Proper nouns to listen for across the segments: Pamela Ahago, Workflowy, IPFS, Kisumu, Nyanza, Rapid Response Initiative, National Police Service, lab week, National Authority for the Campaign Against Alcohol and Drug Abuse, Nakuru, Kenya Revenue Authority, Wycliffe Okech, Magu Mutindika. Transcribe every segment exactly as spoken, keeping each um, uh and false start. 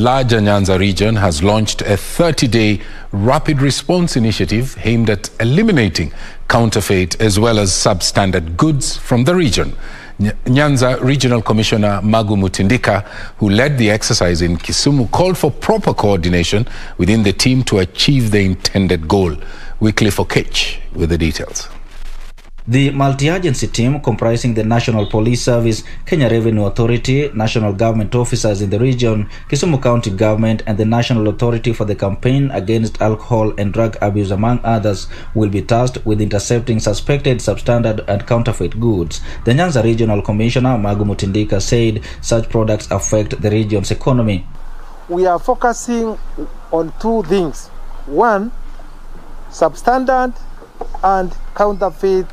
larger Nyanza region has launched a thirty-day rapid response initiative aimed at eliminating counterfeit as well as substandard goods from the region. Nyanza Regional Commissioner Magu Mutindika, who led the exercise in Kisumu, called for proper coordination within the team to achieve the intended goal. Wycliffe Okech with the details. The multi-agency team, comprising the National Police Service, Kenya Revenue Authority, national government officers in the region, Kisumu County Government and the National Authority for the Campaign Against Alcohol and Drug Abuse, among others, will be tasked with intercepting suspected substandard and counterfeit goods. The Nyanza Regional Commissioner, Magu Mutindika, said such products affect the region's economy. We are focusing on two things. One, substandard and counterfeit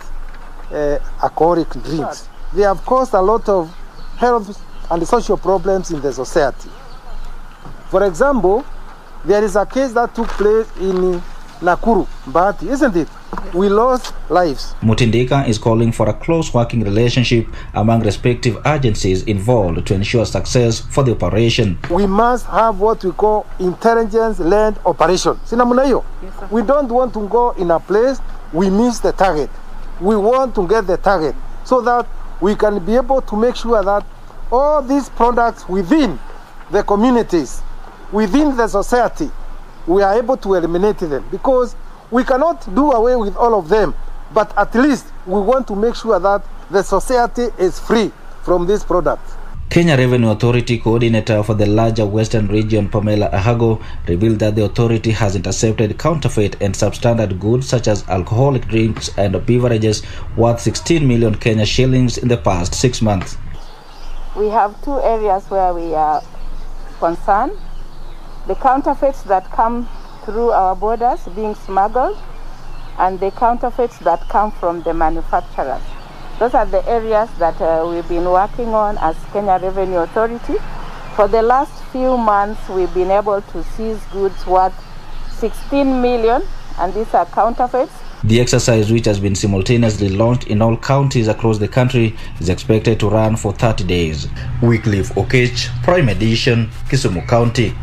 Uh, alcoholic drinks. They have caused a lot of health and social problems in the society. For example, there is a case that took place in Nakuru, but isn't it? We lost lives. Mutindika is calling for a close working relationship among respective agencies involved to ensure success for the operation. We must have what we call intelligence-led operation. Yes, we don't want to go in a place we miss the target. We want to get the target so that we can be able to make sure that all these products within the communities, within the society, we are able to eliminate them, because we cannot do away with all of them, but at least we want to make sure that the society is free from these products. Kenya Revenue Authority Coordinator for the larger Western region, Pamela Ahago, revealed that the authority has intercepted counterfeit and substandard goods such as alcoholic drinks and beverages worth sixteen million Kenya shillings in the past six months. We have two areas where we are concerned. The counterfeits that come through our borders being smuggled, and the counterfeits that come from the manufacturers. Those are the areas that uh, we've been working on as Kenya Revenue Authority. For the last few months, we've been able to seize goods worth sixteen million, and these are counterfeits. The exercise, which has been simultaneously launched in all counties across the country, is expected to run for thirty days. Wycliffe Okech, Prime Edition, Kisumu County.